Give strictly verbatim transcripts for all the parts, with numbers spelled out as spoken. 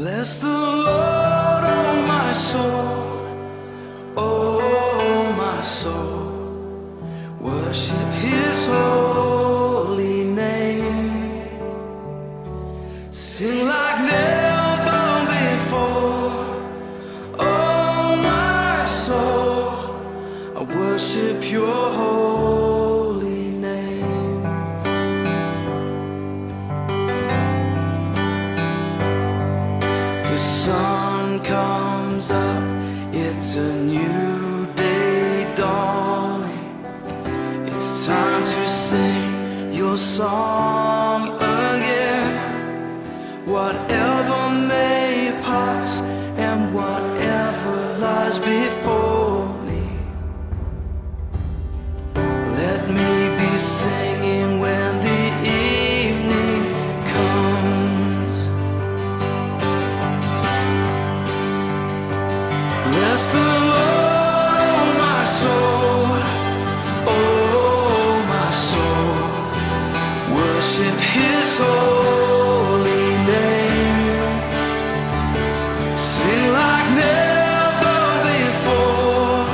Bless the Lord, oh my soul, oh my soul, worship his holy name. Sing like never before, oh my soul, I worship your holy name. The sun comes up, it's a new day dawning. It's time to sing your song again. Whatever may pass and whatever lies before me, let me be singing when the evening comes. Bless the Lord, oh my soul, oh my soul, worship his holy name. Sing like never before,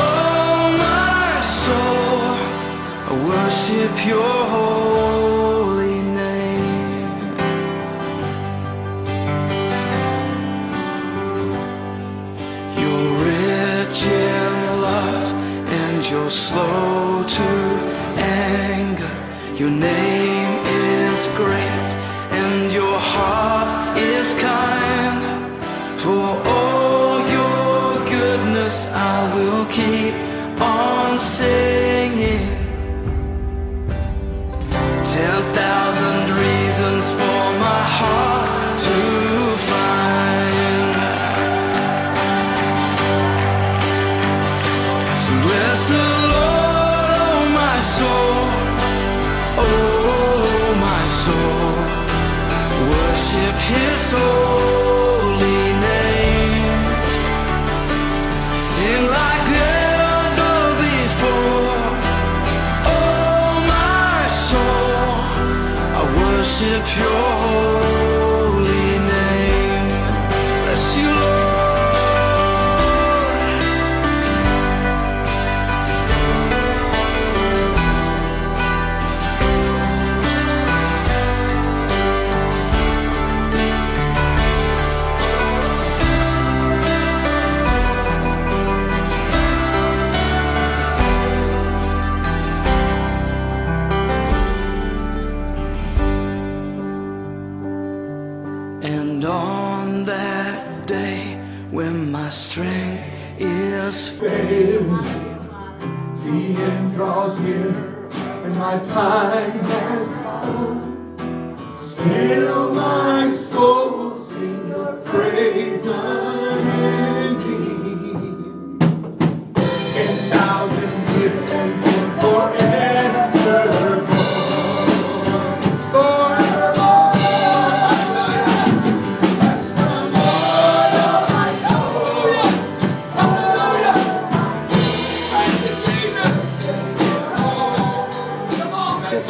oh my soul, I worship your holy name. You're rich in love and you're slow to anger. Your name is great and your heart is kind. For all your goodness I will keep on singing. Ten thousand reasons for my heart to find. So bless the Lord, oh my soul, oh my soul, worship his holy name. Sing like never before, oh my soul, I worship your holy name. Bless you, Lord. And on that day when my strength is failing, the end draws near and my time has come. Still my soul sings the praise unending. Ten thousand years and forever.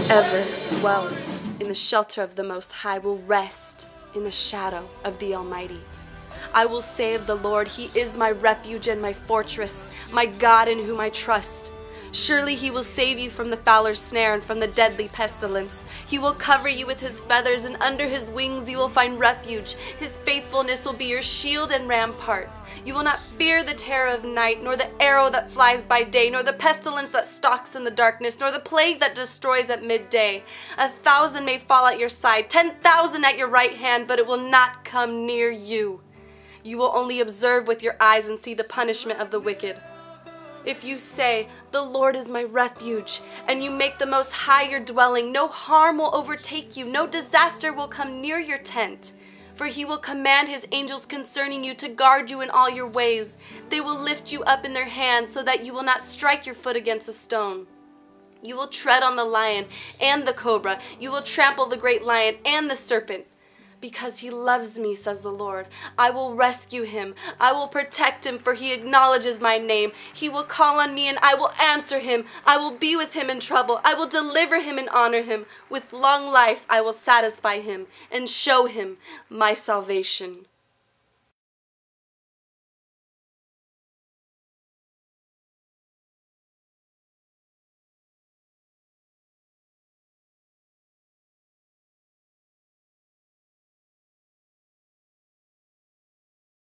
Whoever dwells in the shelter of the Most High will rest in the shadow of the Almighty. I will say of the Lord, He is my refuge and my fortress, my God in whom I trust. Surely He will save you from the fowler's snare and from the deadly pestilence. He will cover you with His feathers, and under His wings you will find refuge. His faithfulness will be your shield and rampart. You will not fear the terror of night, nor the arrow that flies by day, nor the pestilence that stalks in the darkness, nor the plague that destroys at midday. A thousand may fall at your side, ten thousand at your right hand, but it will not come near you. You will only observe with your eyes and see the punishment of the wicked. If you say, "The Lord is my refuge," and you make the Most High your dwelling, no harm will overtake you, no disaster will come near your tent. For He will command His angels concerning you to guard you in all your ways. They will lift you up in their hands so that you will not strike your foot against a stone. You will tread on the lion and the cobra. You will trample the great lion and the serpent. Because he loves me, says the Lord. I will rescue him. I will protect him, for he acknowledges my name. He will call on me, and I will answer him. I will be with him in trouble. I will deliver him and honor him. With long life I will satisfy him and show him my salvation.